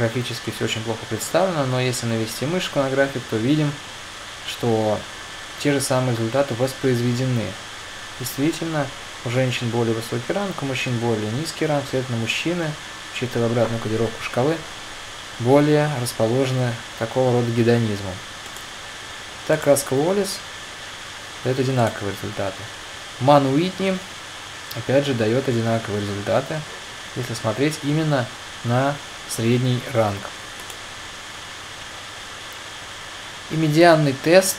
графически все очень плохо представлено, но если навести мышку на график, то видим, что те же самые результаты воспроизведены. Действительно, у женщин более высокий ранг, у мужчин более низкий ранг, следовательно, мужчины, учитывая обратную кодировку шкалы, более расположены такого рода гедонизмом. Так, Крускал-Уоллис дает одинаковые результаты. Манн-Whitney, опять же, дает одинаковые результаты, если смотреть именно на средний ранг. И медианный тест,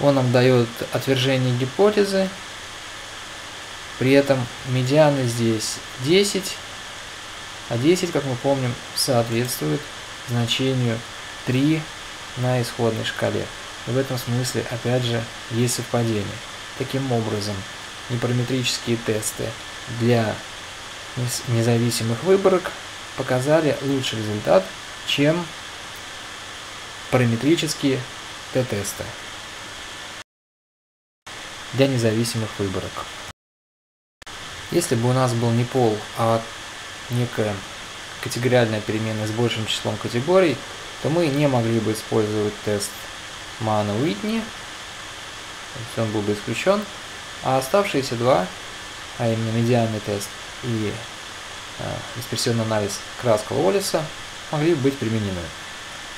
он нам дает отвержение гипотезы, при этом медианы здесь 10, а 10, как мы помним, соответствует значению 3 на исходной шкале. И в этом смысле, опять же, есть совпадение. Таким образом, непараметрические тесты для независимых выборок показали лучший результат, чем параметрические Т-тесты для независимых выборок. Если бы у нас был не пол, а некая категориальная переменная с большим числом категорий, то мы не могли бы использовать тест Манн-Whitney, он был бы исключен, а оставшиеся два, а именно медианный тест и дисперсионный анализ Крускал-Уоллиса, могли быть применены.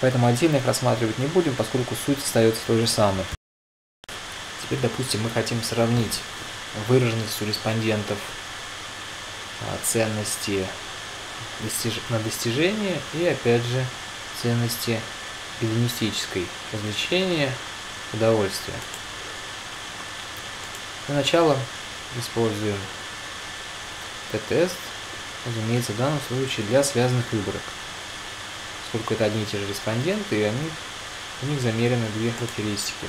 Поэтому отдельно их рассматривать не будем, поскольку суть остается той же самой. Теперь, допустим, мы хотим сравнить выраженность у респондентов ценности на достижение и, опять же, ценности гедонистической развлечения, удовольствия. Для начала используем Т-тест, разумеется, в данном случае для связанных выборок, поскольку это одни и те же респонденты, и у них замерены две характеристики.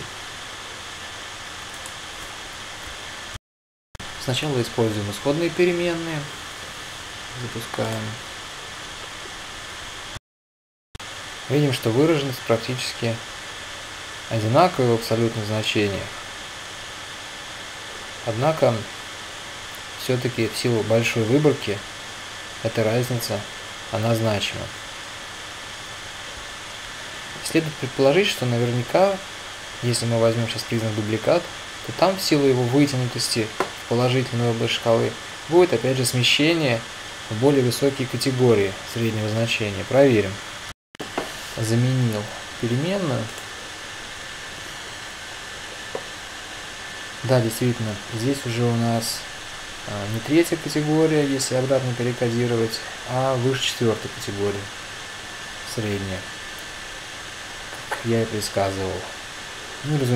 Сначала используем исходные переменные, запускаем. Видим, что выраженность практически одинаковая в абсолютных значениях. Однако, все-таки в силу большой выборки эта разница, она значима. Следует предположить, что наверняка, если мы возьмем сейчас признак дубликат, то там в силу его вытянутости в положительную область шкалы будет опять же смещение в более высокие категории среднего значения. Проверим. Заменил переменную. Да, действительно, здесь уже у нас не третья категория, если обратно перекодировать, а выше четвертой категории, средняя, как я и предсказывал. Ну, разумеется,